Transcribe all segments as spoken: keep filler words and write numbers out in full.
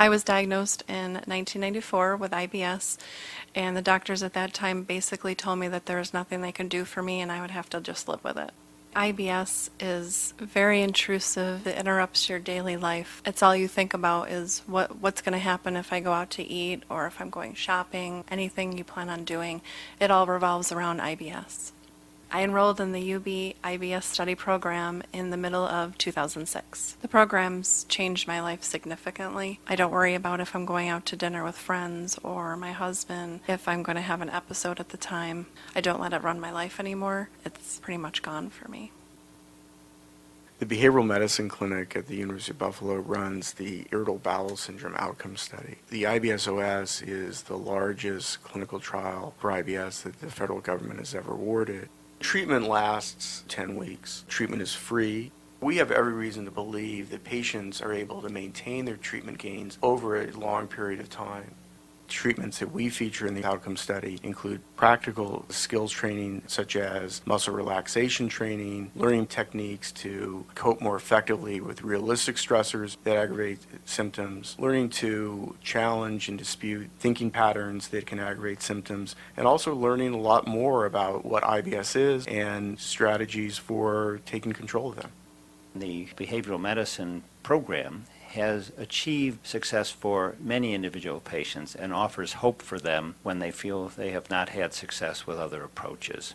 I was diagnosed in nineteen ninety-four with I B S, and the doctors at that time basically told me that there was nothing they could do for me and I would have to just live with it. I B S is very intrusive. It interrupts your daily life. It's all you think about is what, what's going to happen if I go out to eat or if I'm going shopping. Anything you plan on doing, it all revolves around I B S. I enrolled in the U B I B S study program in the middle of two thousand six. The program's changed my life significantly. I don't worry about if I'm going out to dinner with friends or my husband, if I'm going to have an episode at the time. I don't let it run my life anymore. It's pretty much gone for me. The Behavioral Medicine Clinic at the University of Buffalo runs the Irritable Bowel Syndrome Outcome Study. The I B S O S is the largest clinical trial for I B S that the federal government has ever awarded. Treatment lasts ten weeks. Treatment is free. We have every reason to believe that patients are able to maintain their treatment gains over a long period of time. Treatments that we feature in the outcome study include practical skills training such as muscle relaxation training, learning techniques to cope more effectively with realistic stressors that aggravate symptoms, learning to challenge and dispute thinking patterns that can aggravate symptoms, and also learning a lot more about what I B S is and strategies for taking control of them. The behavioral medicine program has achieved success for many individual patients and offers hope for them when they feel they have not had success with other approaches.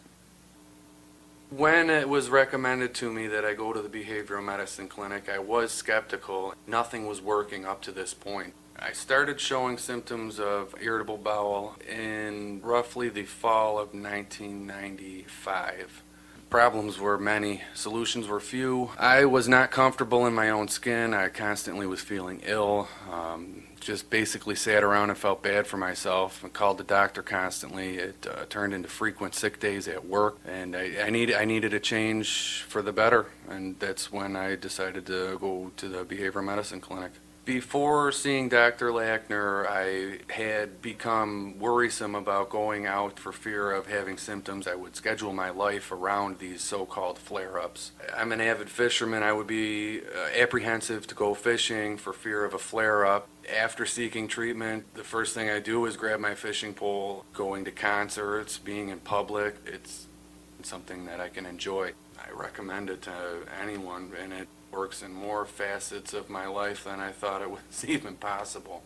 When it was recommended to me that I go to the behavioral medicine clinic, I was skeptical. Nothing was working up to this point. I started showing symptoms of irritable bowel in roughly the fall of nineteen ninety-five. Problems were many, solutions were few. I was not comfortable in my own skin. I constantly was feeling ill, um, just basically sat around and felt bad for myself and called the doctor constantly. It uh, turned into frequent sick days at work, and I, I, need, I needed a change for the better, and that's when I decided to go to the behavioral medicine clinic. Before seeing Doctor Lackner, I had become worrisome about going out for fear of having symptoms. I would schedule my life around these so-called flare-ups. I'm an avid fisherman. I would be uh, apprehensive to go fishing for fear of a flare-up. After seeking treatment, the first thing I do is grab my fishing pole. Going to concerts, being in public, it's something that I can enjoy. I recommend it to anyone, and it works in more facets of my life than I thought it was even possible.